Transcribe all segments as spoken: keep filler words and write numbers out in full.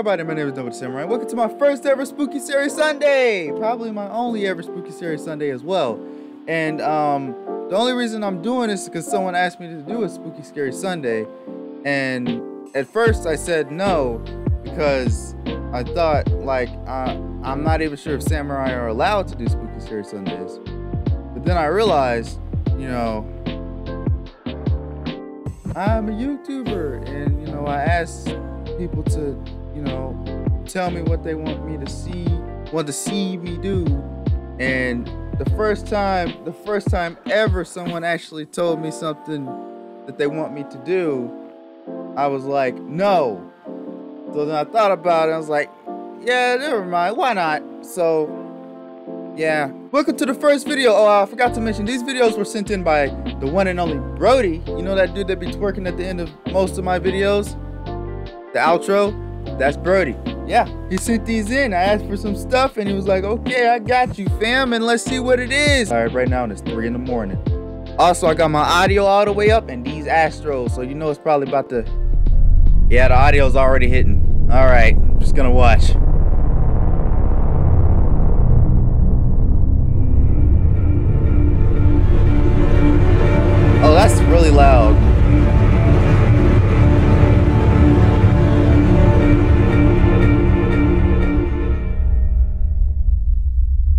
everybody, my name is Double Samurai. Welcome to my first ever Spooky Series Sunday. Probably my only ever Spooky Series Sunday as well. And um, the only reason I'm doing this is because someone asked me to do a Spooky Scary Sunday. And at first I said no, because I thought, like, uh, I'm not even sure if samurai are allowed to do Spooky Scary Sundays. But then I realized, you know, I'm a YouTuber, and, you know, I asked people to, you know, tell me what they want me to see, want to see me do. And the first time, the first time ever someone actually told me something that they want me to do, I was like, no. So then I thought about it, I was like, yeah, never mind, why not? So, yeah. Welcome to the first video. Oh, I forgot to mention, these videos were sent in by the one and only Brody. You know that dude that be twerking at the end of most of my videos? The outro? That's Brody. Yeah, he sent these in. I asked for some stuff and he was like, okay, I got you, fam, and let's see what it is. All right, right now it's three in the morning. Also, I got my audio all the way up and these Astros, so you know it's probably about to... Yeah, the audio's already hitting. All right, I'm just gonna watch. Oh, that's really loud.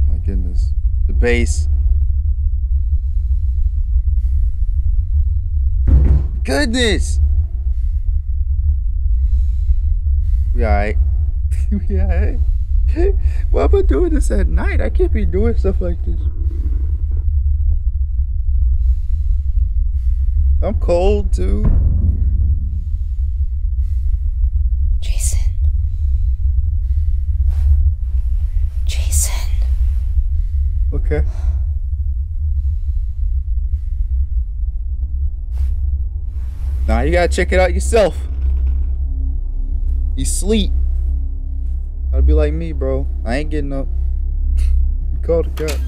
My goodness, the bass. Goodness. We alright. We alright. Why am I doing this at night? I can't be doing stuff like this. I'm cold too. Jason. Jason. Okay. Now nah, you gotta check it out yourself. You sleep. I'd be like me, bro. I ain't getting up. Call the cops.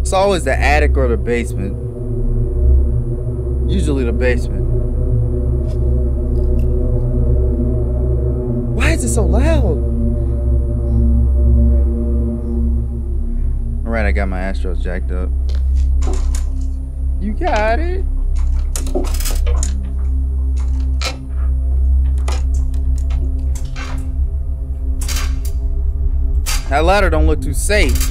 It's always the attic or the basement. Usually the basement. Why is it so loud? Alright, I got my Astros jacked up. You got it. That ladder don't look too safe.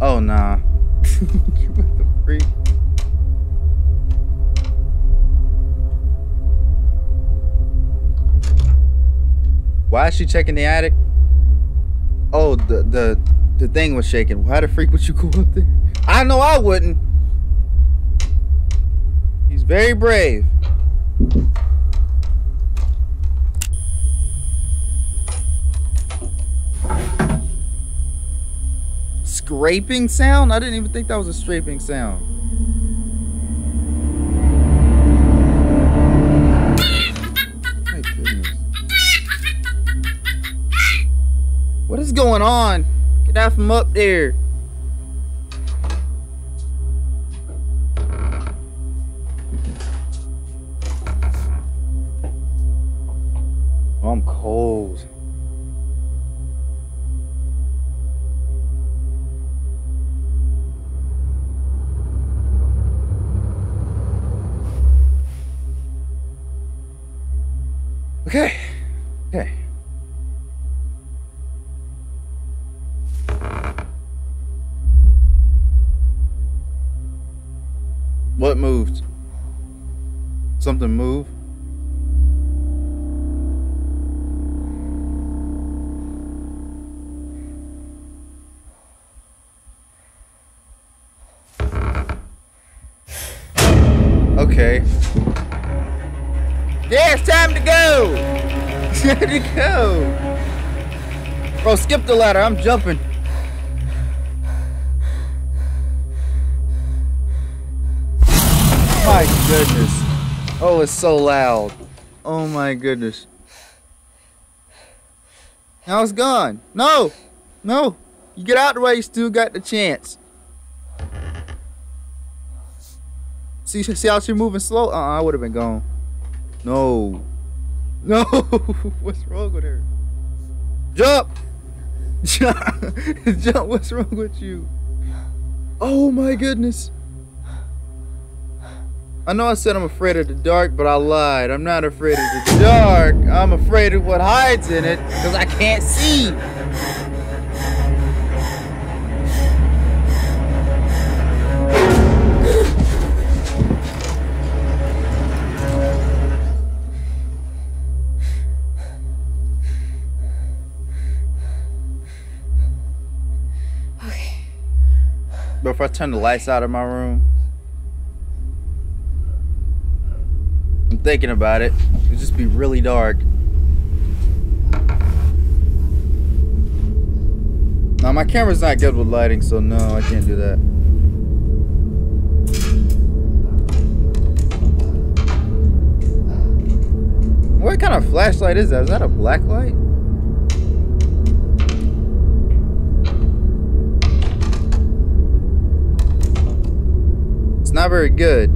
Oh, nah. You the freak. Why is she checking the attic? Oh, the the the thing was shaking. Why the freak would you go up there? I know I wouldn't. He's very brave. Scraping sound? I didn't even think that was a scraping sound. My goodness. What is going on? Get that from up there. Oh, I'm cold. Okay. Okay. What moved? Something moved? Okay. Yeah, it's time to go! It's time to go! Bro, skip the ladder, I'm jumping. My goodness. Oh, it's so loud. Oh my goodness. Now it's gone. No! No! You get out the way, you still got the chance. See, see how she's moving slow? Uh-uh, I would have been gone. No. No! What's wrong with her? Jump! Jump! Jump! What's wrong with you? Oh my goodness. I know I said I'm afraid of the dark, but I lied. I'm not afraid of the dark. I'm afraid of what hides in it, because I can't see. Okay. But if I turn the lights out of my room, thinking about it, it'd just be really dark. Now my camera's not good with lighting, so no, I can't do that. What kind of flashlight is that? Is that a black light? It's not very good.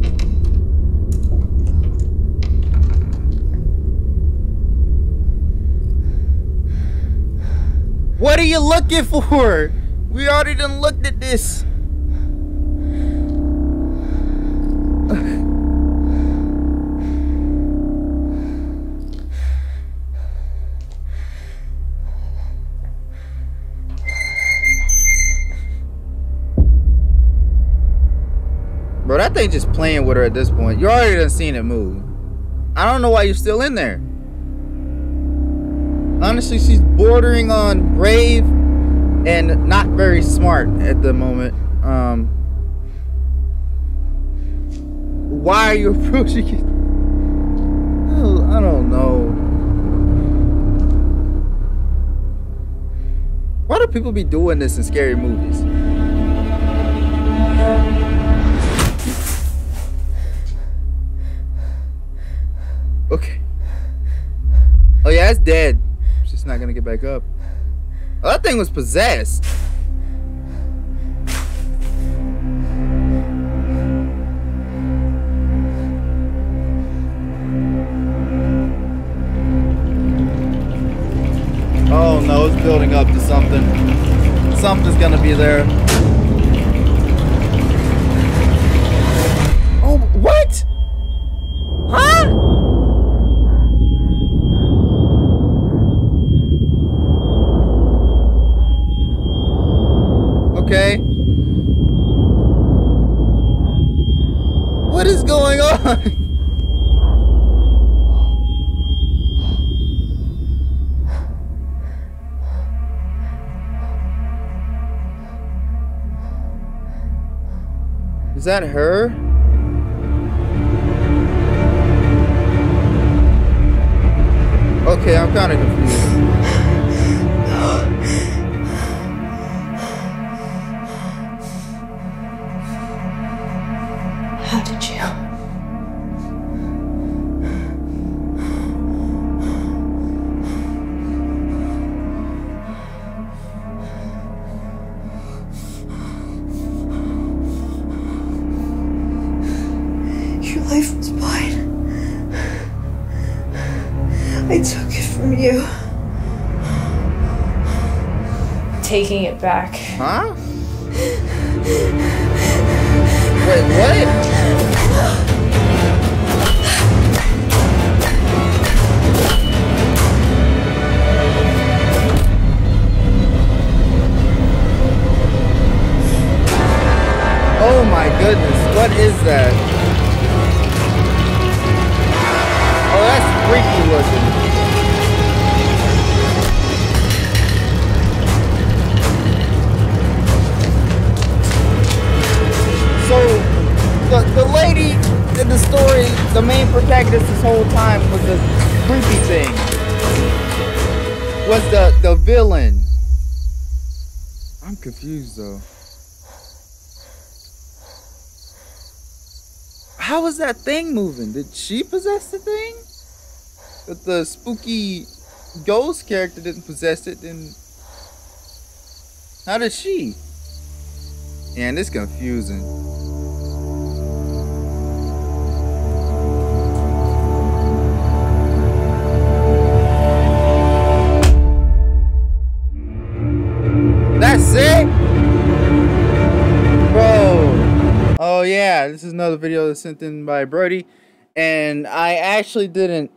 What are you looking for? We already done looked at this. Bro, that thing just playing with her at this point. You already done seen it move. I don't know why you're still in there. Honestly, she's bordering on brave and not very smart at the moment. Um, why are you approaching it? Oh, I don't know. Why do people be doing this in scary movies? Okay. Oh yeah, it's dead. It's not gonna get back up. Oh, that thing was possessed. Oh no, it's building up to something. Something's gonna be there. Oh, what? Huh? Okay. What is going on? Is that her? Okay, I'm kind of confused. Taking it back. Huh? Wait, what? goodness, what is that? Oh, that's freaky looking. So, the, the lady in the story, the main protagonist this whole time was the creepy thing. Was the, the villain. I'm confused though. How was that thing moving? Did she possess the thing? If the spooky ghost character didn't possess it, then how did she? Man, it's confusing. That's it? Oh yeah, this is another video that's sent in by Brody, and I actually didn't,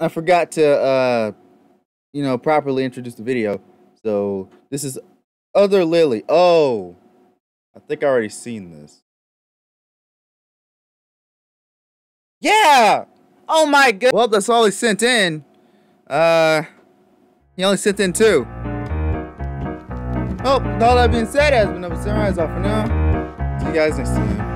I forgot to, uh, you know, properly introduce the video. So this is Other Lily. Oh, I think I already seen this. Yeah! Oh my god. Well, that's all he sent in. Uh, he only sent in two. Oh, with all that being said, has been Double Samurai. Off for now. See you guys next time.